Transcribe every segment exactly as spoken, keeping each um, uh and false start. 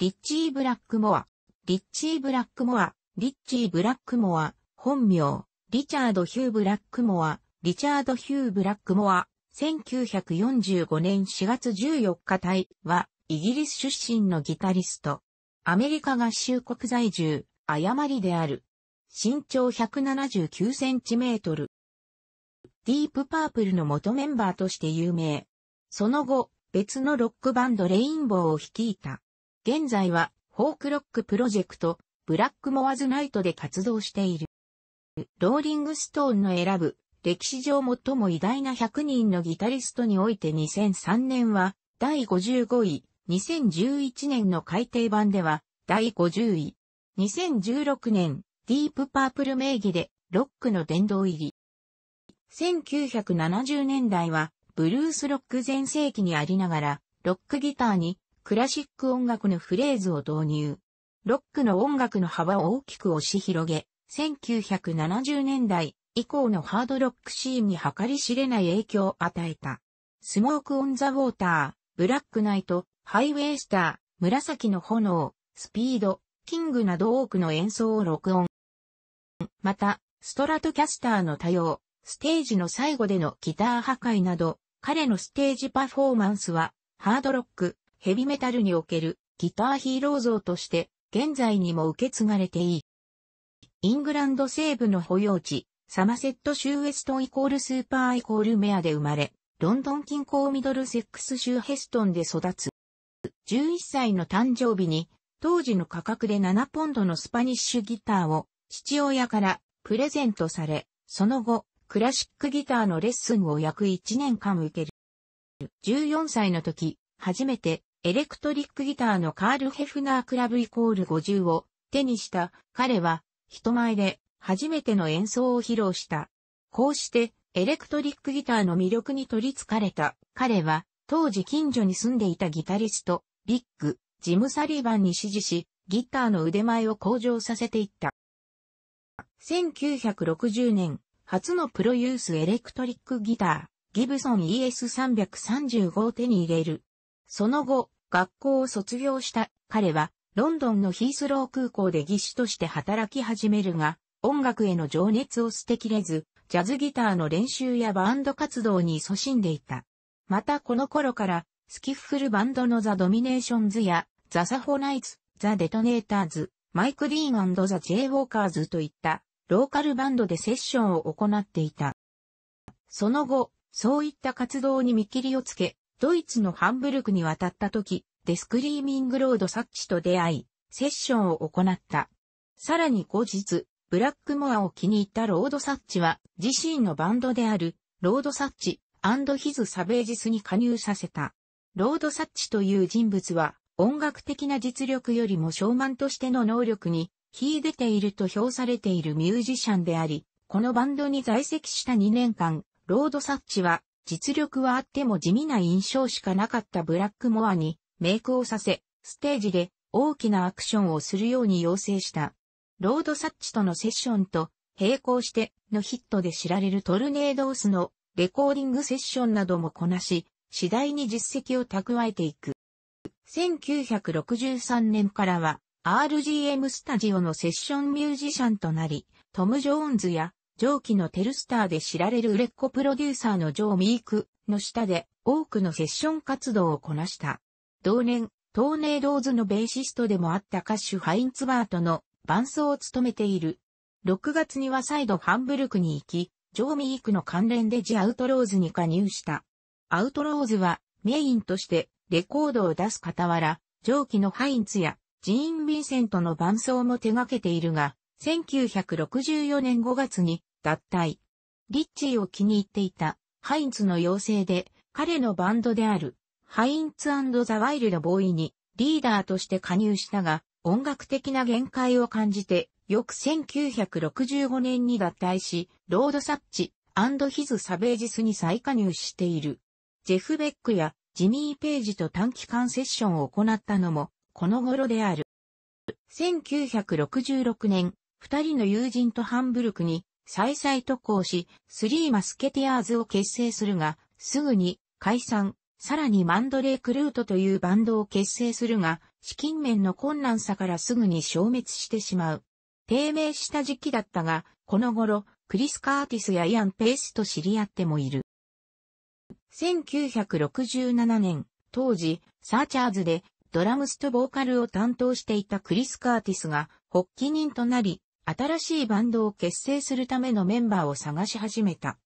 リッチー・ブラックモア、リッチー・ブラックモア、リッチー・ブラックモア、本名、リチャード・ヒュー・ブラックモア、リチャード・ヒュー・ブラックモア、せんきゅうひゃくよんじゅうごねんしがつじゅうよっか退は、イギリス出身のギタリスト。アメリカ合衆国在住、誤りである。身長ひゃくななじゅうきゅうセンチメートル。ディープパープルの元メンバーとして有名。その後、別のロックバンドレインボーを率いた。現在は、フォークロックプロジェクト、ブラックモアズナイトで活動している。ローリングストーンの選ぶ、歴史上最も偉大なひゃくにんのギタリストにおいてにせんさんねんは、だいごじゅうごい、にせんじゅういちねんの改訂版では、だいごじゅうい、にせんじゅうろくねん、ディープパープル名義で、ロックの殿堂入り。せんきゅうひゃくななじゅうねんだいは、ブルースロック全盛期にありながら、ロックギターにクラシック音楽のフレーズを導入。ロックの音楽の幅を大きく押し広げ、せんきゅうひゃくななじゅうねんだい以降のハードロックシーンに計り知れない影響を与えた。スモーク・オン・ザ・ウォーター、ブラック・ナイト、ハイウェイ・スター、紫の炎、スピード、キングなど多くの演奏を録音。また、ストラトキャスターの多様、ステージの最後でのギター破壊など、彼のステージパフォーマンスは、ハードロック、ヘビメタルにおけるギターヒーロー像として、現在にも受け継がれていい。イングランド西部の保養地、サマセット州ウェストンイコールスーパーイコールメアで生まれ、ロンドン近郊ミドルセックス州ヘストンで育つ。じゅういっさいの誕生日に、当時の価格でななポンドのスパニッシュギターを父親からプレゼントされ、その後、クラシックギターのレッスンを約いちねんかん受ける。じゅうよんさいの時、初めてエレクトリックギターのカール・ヘフナークラブイコールごじゅうを手にした彼は人前で初めての演奏を披露した。こうしてエレクトリックギターの魅力に取りつかれた彼は当時近所に住んでいたギタリスト、ビッグ・ジム・サリバンに師事しギターの腕前を向上させていった。せんきゅうひゃくろくじゅうねん、初のプロユースエレクトリックギター、ギブソン イーエスさんびゃくさんじゅうご を手に入れる。その後、学校を卒業した彼は、ロンドンのヒースロー空港で技師として働き始めるが、音楽への情熱を捨てきれず、ジャズギターの練習やバンド活動に勤しんでいた。またこの頃から、スキッフルバンドのザ・ドミネーションズや、ザ・サフォナイツ、ザ・デトネーターズ、マイク・ディーン&ザ・ジェイ・ウォーカーズといった、ローカルバンドでセッションを行っていた。その後、そういった活動に見切りをつけ、ドイツのハンブルクに渡った時、デスクリーミングロード・サッチと出会い、セッションを行った。さらに後日、ブラックモアを気に入ったロード・サッチは、自身のバンドである、ロード・サッチ&ヒズ・サベージスに加入させた。ロード・サッチという人物は、音楽的な実力よりもショーマンとしての能力に、秀でていると評されているミュージシャンであり、このバンドに在籍したにねんかん、ロード・サッチは、実力はあっても地味な印象しかなかったブラックモアに、メイクをさせ、ステージで大きなアクションをするように要請した。ロード・サッチとのセッションと、並行してのヒットで知られるトルネードースのレコーディングセッションなどもこなし、次第に実績を蓄えていく。せんきゅうひゃくろくじゅうさんねんからは、アールジーエム スタジオのセッションミュージシャンとなり、トム・ジョーンズや、上記のテルスターで知られる売れっ子プロデューサーのジョー・ミークの下で多くのセッション活動をこなした。同年、トーネードーズのベーシストでもあった歌手ハインツバートの伴奏を務めている。ろくがつには再度ハンブルクに行き、ジョー・ミークの関連でジ・アウトローズに加入した。アウトローズはメインとしてレコードを出す傍ら、上記のハインツや、ジーン・ヴィンセントの伴奏も手掛けているが、せんきゅうひゃくろくじゅうよねんごがつに脱退。リッチーを気に入っていたハインツの要請で、彼のバンドであるハインツ&ザ・ワイルド・ボーイにリーダーとして加入したが、音楽的な限界を感じて、翌せんきゅうひゃくろくじゅうごねんに脱退し、ロード・サッチ&ヒズ・サベージスに再加入している。ジェフ・ベックやジミー・ペイジと短期間セッションを行ったのも、この頃である。せんきゅうひゃくろくじゅうろくねん、二人の友人とハンブルクに再々渡航し、スリーマスケティアーズを結成するが、すぐに解散、さらにマンドレークルートというバンドを結成するが、資金面の困難さからすぐに消滅してしまう。低迷した時期だったが、この頃、クリス・カーティスやイアン・ペイスと知り合ってもいる。せんきゅうひゃくろくじゅうななねん、当時、サーチャーズでドラムスとボーカルを担当していたクリス・カーティスが発起人となり、新しいバンドを結成するためのメンバーを探し始めた。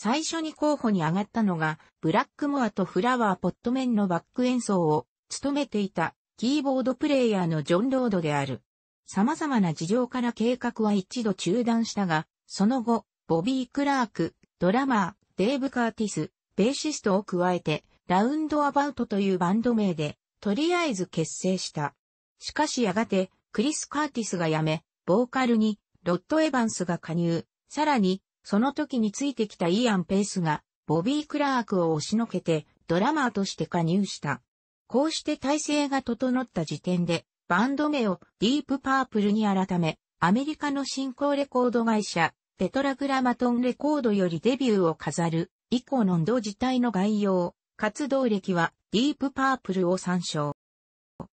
最初に候補に上がったのが、ブラックモアとフラワーポットメンのバック演奏を務めていたキーボードプレイヤーのジョン・ロードである。様々な事情から計画は一度中断したが、その後、ボビー・クラーク、ドラマー、デーブ・カーティス、ベーシストを加えて、ラウンドアバウトというバンド名で、とりあえず結成した。しかしやがて、クリス・カーティスが辞め、ボーカルに、ロッド・エヴァンスが加入。さらに、その時についてきたイアン・ペイスが、ボビー・クラークを押しのけて、ドラマーとして加入した。こうして体制が整った時点で、バンド名をディープ・パープルに改め、アメリカの新興レコード会社、テトラグラマトンレコードよりデビューを飾る。以降の同時代の概要、活動歴はディープパープルを参照。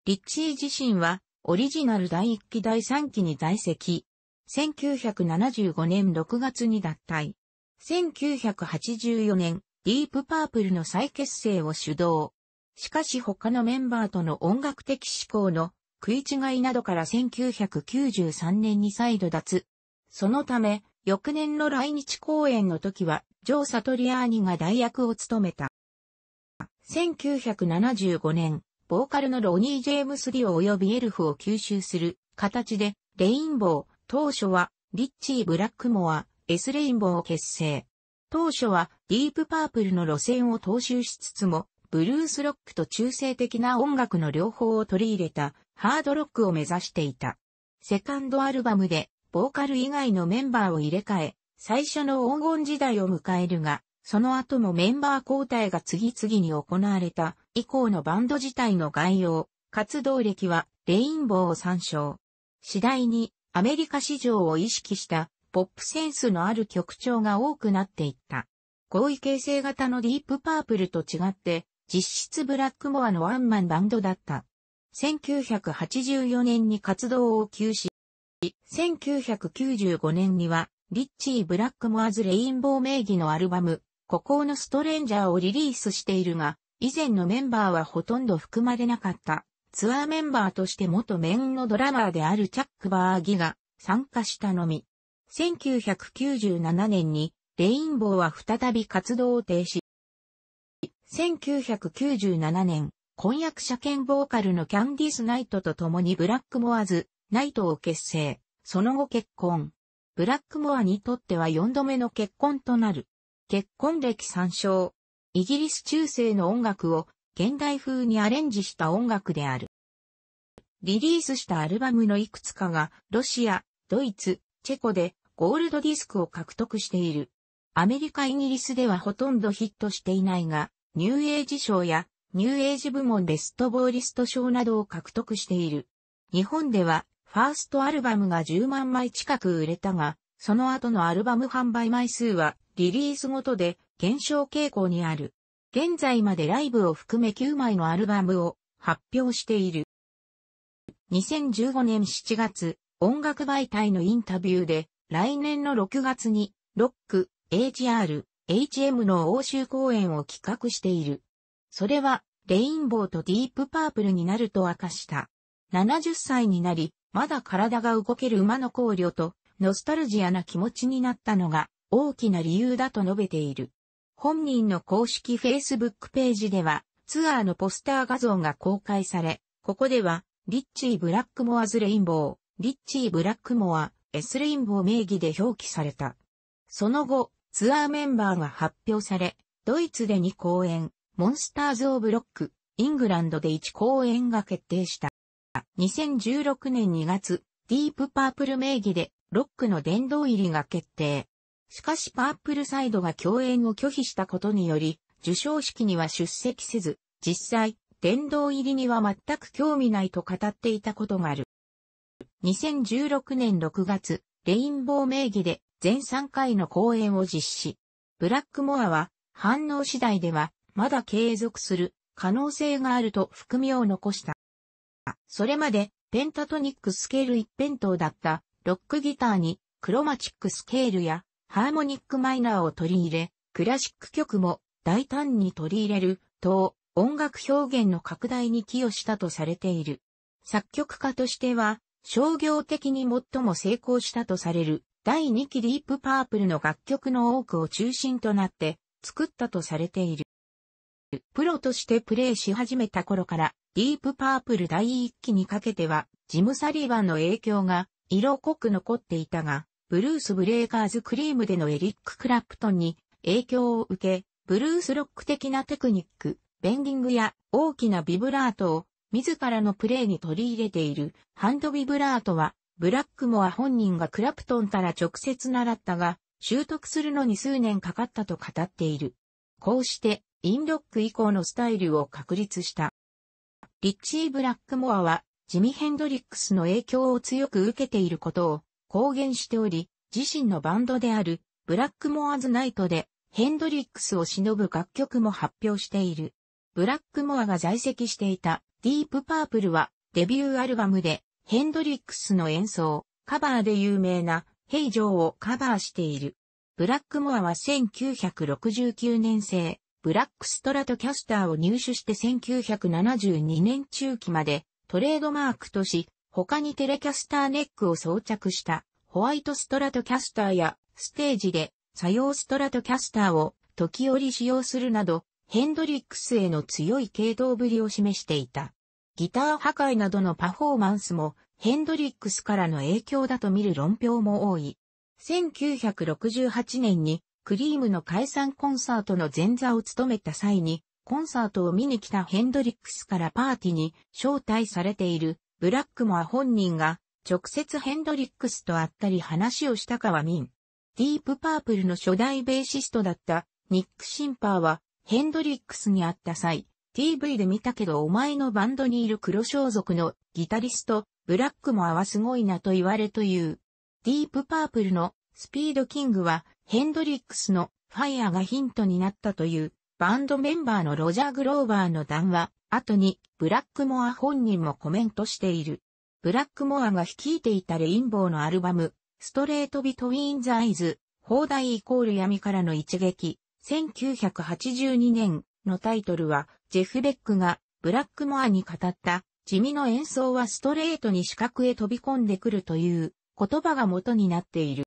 リッチー自身はオリジナルだいいっきだいさんきに在籍。せんきゅうひゃくななじゅうごねんろくがつに脱退。せんきゅうひゃくはちじゅうよねん、ディープパープルの再結成を主導。しかし他のメンバーとの音楽的思考の食い違いなどからせんきゅうひゃくきゅうじゅうさんねんに再度脱。そのため、翌年の来日公演の時は、ジョー・サトリアーニが代役を務めた。せんきゅうひゃくななじゅうごねん、ボーカルのロニー・ジェームス・ディオ及びエルフを吸収する形で、レインボー、当初は、リッチー・ブラックモア、エス・レインボーを結成。当初は、ディープ・パープルの路線を踏襲しつつも、ブルースロックと中性的な音楽の両方を取り入れた、ハードロックを目指していた。セカンドアルバムで、ボーカル以外のメンバーを入れ替え、最初の黄金時代を迎えるが、その後もメンバー交代が次々に行われた以降のバンド自体の概要、活動歴はレインボーを参照。次第にアメリカ市場を意識したポップセンスのある曲調が多くなっていった。合意形成型のディープパープルと違って、実質ブラックモアのワンマンバンドだった。せんきゅうひゃくはちじゅうよねんに活動を休止。せんきゅうひゃくきゅうじゅうごねんには、リッチー・ブラックモアズ・レインボー名義のアルバム、孤高のストレンジャーをリリースしているが、以前のメンバーはほとんど含まれなかった。ツアーメンバーとして元メインのドラマーであるチャック・バーギが参加したのみ。せんきゅうひゃくきゅうじゅうななねんに、レインボーは再び活動を停止。せんきゅうひゃくきゅうじゅうななねん、婚約者兼ボーカルのキャンディス・ナイトと共にブラックモアズ、ナイトを結成。その後結婚。ブラックモアにとってはよんどめの結婚となる。結婚歴参照。イギリス中世の音楽を現代風にアレンジした音楽である。リリースしたアルバムのいくつかがロシア、ドイツ、チェコでゴールドディスクを獲得している。アメリカ・イギリスではほとんどヒットしていないが、ニューエイジ賞やニューエイジ部門ベストボーリスト賞などを獲得している。日本ではファーストアルバムがじゅうまんまい近く売れたが、その後のアルバム販売枚数はリリースごとで減少傾向にある。現在までライブを含めきゅうまいのアルバムを発表している。にせんじゅうごねんしちがつ、音楽媒体のインタビューで、来年のろくがつにロック、エイチアール、エイチエム の欧州公演を企画している。それは、レインボーとディープパープルになると明かした。ななじゅっさいになり、まだ体が動ける馬の考慮と、ノスタルジアな気持ちになったのが、大きな理由だと述べている。本人の公式 Facebook ページでは、ツアーのポスター画像が公開され、ここでは、リッチー・ブラックモアズ・レインボー、リッチー・ブラックモア、S・レインボー名義で表記された。その後、ツアーメンバーが発表され、ドイツでにこうえん、モンスターズ・オブ・ロック、イングランドでいちこうえんが決定した。にせんじゅうろくねんにがつ、ディープパープル名義でロックの殿堂入りが決定。しかしパープルサイドが共演を拒否したことにより、授賞式には出席せず、実際、殿堂入りには全く興味ないと語っていたことがある。にせんじゅうろくねんろくがつ、レインボー名義で全さんかいの公演を実施。ブラックモアは、反応次第では、まだ継続する可能性があると含みを残した。それまでペンタトニックスケール一辺倒だったロックギターにクロマチックスケールやハーモニックマイナーを取り入れ、クラシック曲も大胆に取り入れる等音楽表現の拡大に寄与したとされている。作曲家としては商業的に最も成功したとされるだいにきディープパープルの楽曲の多くを中心となって作ったとされている。プロとしてプレーし始めた頃からディープパープルだいいっきにかけてはジム・サリバンの影響が色濃く残っていたが、ブルース・ブレイカーズ・クリームでのエリック・クラプトンに影響を受け、ブルースロック的なテクニック、ベンディングや大きなビブラートを自らのプレーに取り入れているハンドビブラートは、ブラックモア本人がクラプトンから直接習ったが、習得するのに数年かかったと語っている。こうして、インロック以降のスタイルを確立した。リッチー・ブラックモアは、ジミ・ヘンドリックスの影響を強く受けていることを公言しており、自身のバンドであるブラックモアズ・ナイトでヘンドリックスを偲ぶ楽曲も発表している。ブラックモアが在籍していたディープパープルはデビューアルバムでヘンドリックスの演奏、カバーで有名なヘイジョーをカバーしている。ブラックモアはせんきゅうひゃくろくじゅうきゅうねん製、ブラックストラトキャスターを入手してせんきゅうひゃくななじゅうにねん中期までトレードマークとし、他にテレキャスターネックを装着したホワイトストラトキャスターやステージで作用ストラトキャスターを時折使用するなど、ヘンドリックスへの強い傾倒ぶりを示していた。ギター破壊などのパフォーマンスもヘンドリックスからの影響だと見る論評も多い。せんきゅうひゃくろくじゅうはちねんにクリームの解散コンサートの前座を務めた際に、コンサートを見に来たヘンドリックスからパーティーに招待されているブラックモア本人が直接ヘンドリックスと会ったり話をしたかは未知。ディープパープルの初代ベーシストだったニック・シンパーはヘンドリックスに会った際、ティーブイ で見たけどお前のバンドにいる黒装束のギタリストブラックモアはすごいなと言われという。ディープパープルのスピードキングはヘンドリックスのファイアがヒントになったという。バンドメンバーのロジャー・グローバーの談話、後にブラックモア本人もコメントしている。ブラックモアが率いていたレインボーのアルバム、ストレート・ビトウィン・ザ・アイズ、邦題イコール闇からの一撃、せんきゅうひゃくはちじゅうにねんのタイトルは、ジェフ・ベックがブラックモアに語った、地味の演奏はストレートに死角へ飛び込んでくるという言葉が元になっている。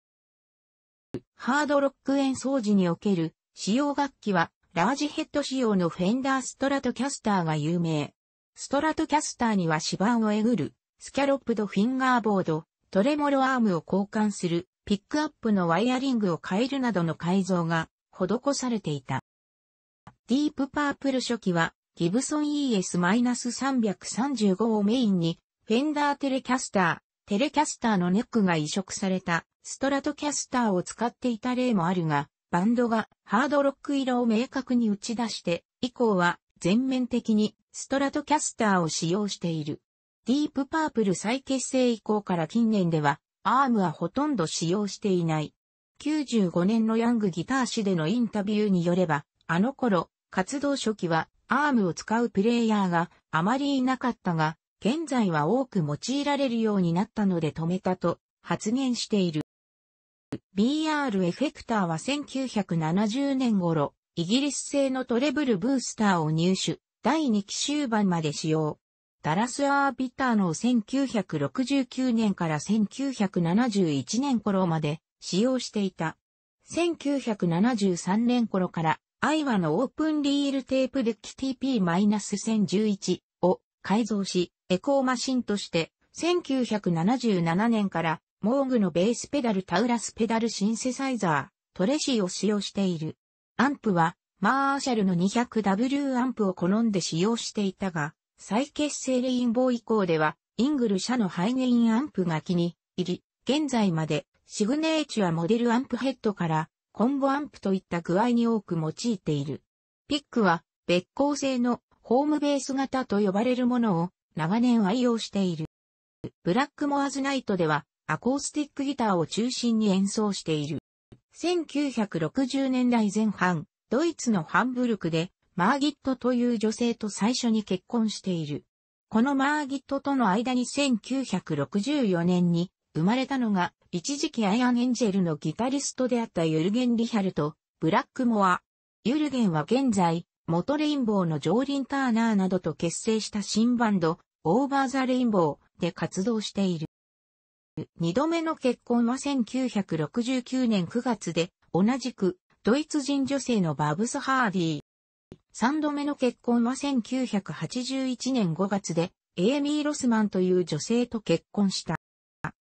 ハードロック演奏時における使用楽器は、ラージヘッド仕様のフェンダーストラトキャスターが有名。ストラトキャスターには指板をえぐる、スキャロップドフィンガーボード、トレモロアームを交換する、ピックアップのワイヤリングを変えるなどの改造が施されていた。ディープパープル初期はギブソン イーエスさんさんご をメインにフェンダーテレキャスター、テレキャスターのネックが移植されたストラトキャスターを使っていた例もあるが、バンドがハードロック色を明確に打ち出して、以降は全面的にストラトキャスターを使用している。ディープパープル再結成以降から近年では、アームはほとんど使用していない。きゅうじゅうごねんのヤングギター誌でのインタビューによれば、あの頃、活動初期はアームを使うプレイヤーがあまりいなかったが、現在は多く用いられるようになったので止めたと発言している。ビーアール エフェクターはせんきゅうひゃくななじゅうねん頃、イギリス製のトレブルブースターを入手、だいにき終盤まで使用。ダラスアービターのをせんきゅうひゃくろくじゅうきゅうねんからせんきゅうひゃくななじゅういちねん頃まで使用していた。せんきゅうひゃくななじゅうさんねん頃から、アイワのオープンリールテープデッキ ティーピーせんじゅういち を改造し、エコーマシンとして、せんきゅうひゃくななじゅうななねんから、モーグのベースペダルタウラスペダルシンセサイザー、トレシーを使用している。アンプは、マーシャルの にひゃくダブリュー アンプを好んで使用していたが、再結成レインボー以降では、イングル社のハイゲインアンプが気に入り、現在までシグネーチュアモデルアンプヘッドから、コンボアンプといった具合に多く用いている。ピックは、別光製のホームベース型と呼ばれるものを長年愛用している。ブラックモアズナイトでは、アコースティックギターを中心に演奏している。せんきゅうひゃくろくじゅうねんだいぜん半、ドイツのハンブルクで、マーギットという女性と最初に結婚している。このマーギットとの間にせんきゅうひゃくろくじゅうよねんに生まれたのが、一時期アイアンエンジェルのギタリストであったユルゲン・リヒャルト・ブラックモア。ユルゲンは現在、元レインボーのジョーリン・ターナーなどと結成した新バンド、オーバー・ザ・レインボーで活動している。二度目の結婚はせんきゅうひゃくろくじゅうきゅうねんくがつで、同じくドイツ人女性のバブス・ハーディー。三度目の結婚はせんきゅうひゃくはちじゅういちねんごがつで、エイミー・ロスマンという女性と結婚した。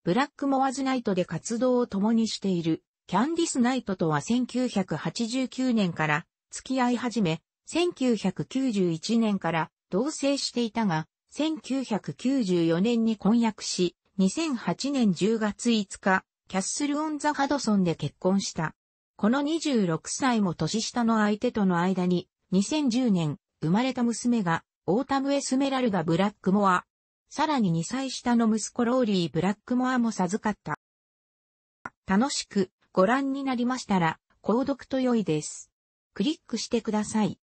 ブラックモアズナイトで活動を共にしているキャンディス・ナイトとはせんきゅうひゃくはちじゅうきゅうねんから付き合い始め、せんきゅうひゃくきゅうじゅういちねんから同棲していたが、せんきゅうひゃくきゅうじゅうよねんに婚約し、にせんはちねんじゅうがついつか、キャッスル・オン・ザ・ハドソンで結婚した。このにじゅうろくさいも年下の相手との間に、にせんじゅうねん生まれた娘がオータム・エスメラルダ・ブラックモア。さらににさいしたの息子ローリー・ブラックモアも授かった。楽しくご覧になりましたら、購読と良いです。クリックしてください。